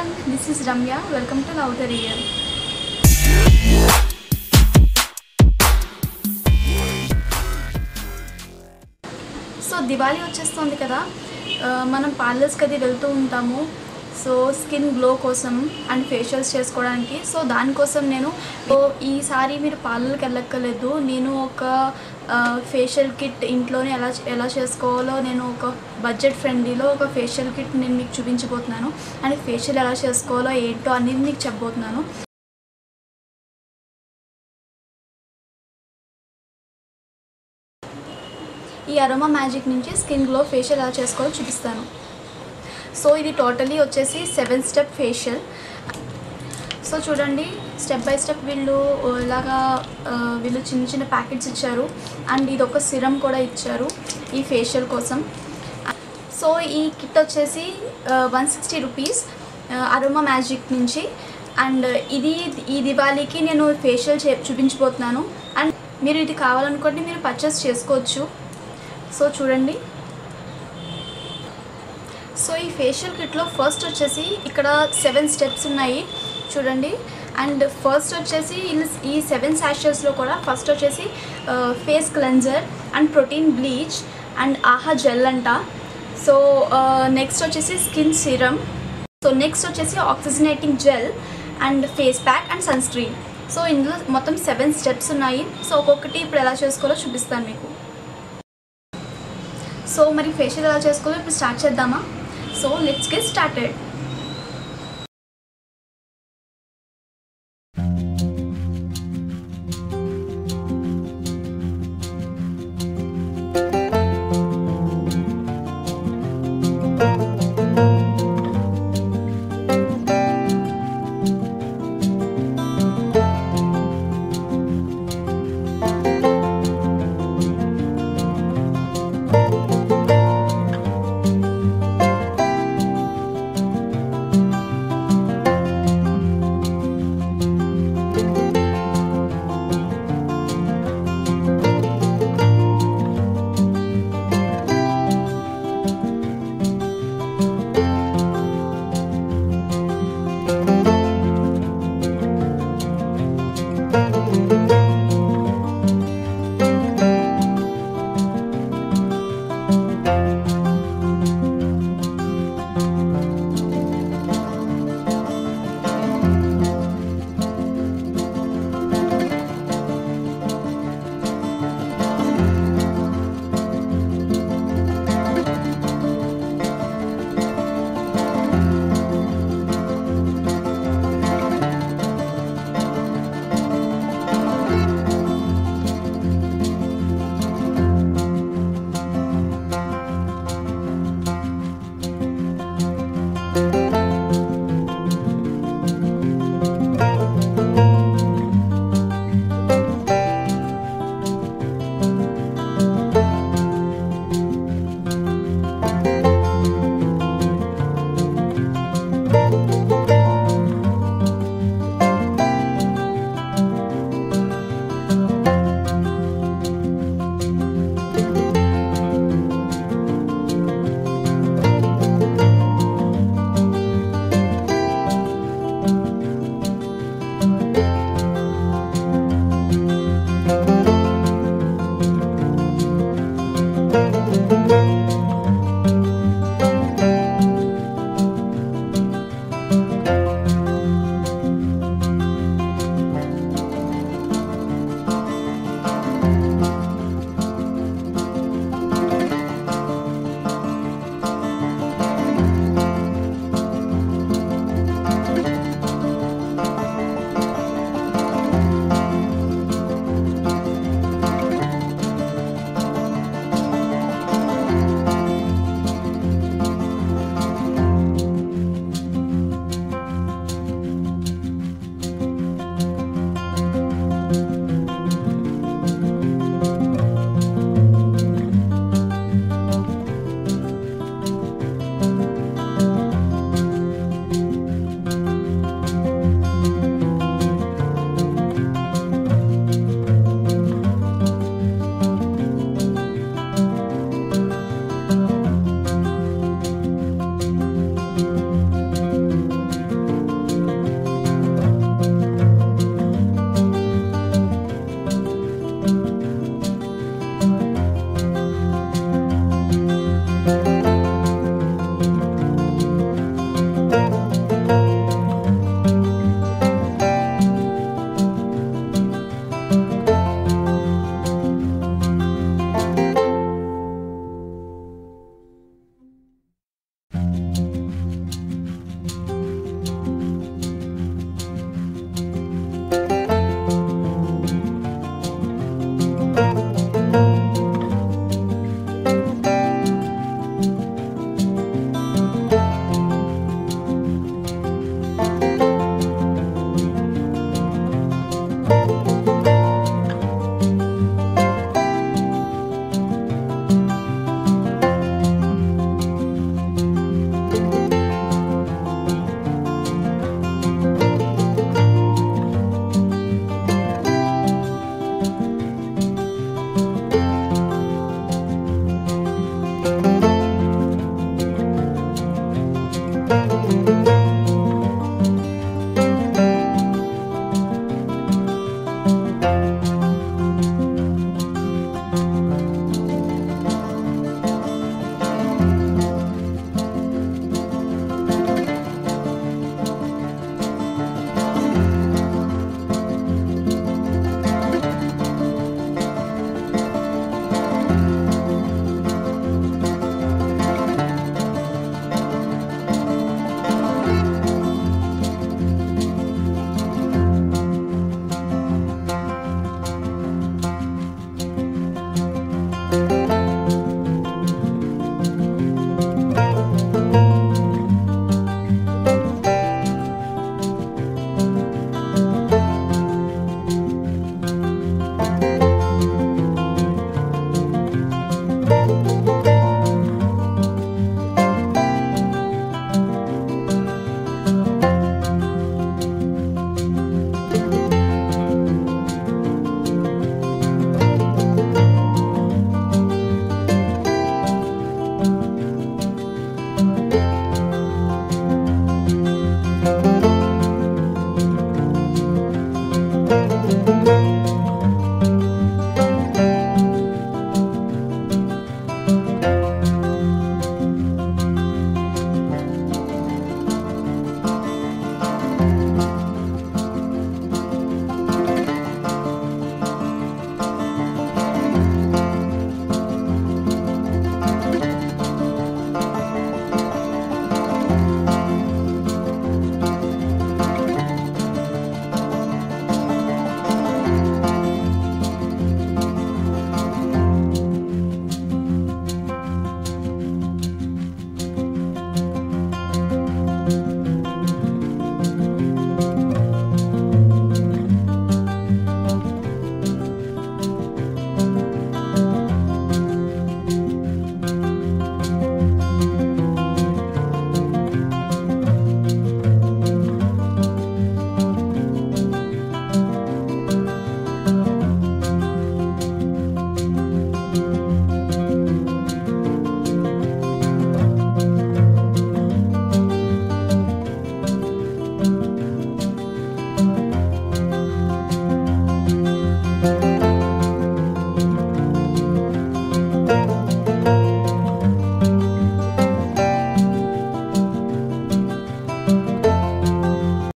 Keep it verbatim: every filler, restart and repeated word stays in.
everyone, this is Ramya. Welcome to Outer Ear. So Diwali వచ్చేస్తుంది కదా, మనం parlours కది వెళ్తూ ఉంటాము. సో స్కిన్ గ్లో కోసం అండ్ ఫేషియల్స్ చేసుకోవడానికి. సో దానికోసం నేను ఈసారి మీరు పార్లర్కి వెళ్ళక్కర్లేదు, నేను ఒక ఫేషియల్ కిట్ ఇంట్లోనే ఎలా ఎలా చేసుకోవాలో నేను ఒక బడ్జెట్ ఫ్రెండ్లీలో ఒక ఫేషియల్ కిట్ నేను మీకు చూపించబోతున్నాను. అండ్ ఫేషియల్ ఎలా చేసుకోవాలో ఏంటో అనేది మీకు చెప్పబోతున్నాను. ఈ అరోమా మ్యాజిక్ నుంచి స్కిన్ గ్లో ఫేషియల్ ఎలా చేసుకోవాలో చూపిస్తాను. సో ఇది టోటలీ వచ్చేసి సెవెన్ స్టెప్ ఫేషియల్. సో చూడండి, స్టెప్ బై స్టెప్ వీళ్ళు ఇలాగా వీళ్ళు చిన్న చిన్న ప్యాకెట్స్ ఇచ్చారు. అండ్ ఇది ఒక సిరమ్ కూడా ఇచ్చారు ఈ ఫేషియల్ కోసం. సో ఈ కిట్ వచ్చేసి one sixty rupees aroma magic నుంచి. అండ్ ఇది ఈ దివాళీకి నేను ఫేషియల్ చే చూపించబోతున్నాను. అండ్ మీరు ఇది కావాలనుకోండి మీరు పర్చేస్ చేసుకోవచ్చు. సో చూడండి, సో ఈ ఫేషియల్ కిట్లో ఫస్ట్ వచ్చేసి ఇక్కడ సెవెన్ స్టెప్స్ ఉన్నాయి చూడండి. అండ్ ఫస్ట్ వచ్చేసి ఈ సెవెన్ శాషెస్లో కూడా ఫస్ట్ వచ్చేసి face cleanser and protein bleach and ఆహా జెల్ అంట. సో నెక్స్ట్ వచ్చేసి స్కిన్ సీరమ్. సో నెక్స్ట్ వచ్చేసి oxygenating gel and face pack and sunscreen. So ఇందులో మొత్తం సెవెన్ స్టెప్స్ ఉన్నాయి. సో ఒక్కొక్కటి ఇప్పుడు ఎలా చేసుకోవాలో చూపిస్తాను మీకు. సో మరి ఫేషియల్ ఎలా చేసుకోవాలో ఇప్పుడు స్టార్ట్ చేద్దామా? So let's get started. Thank you.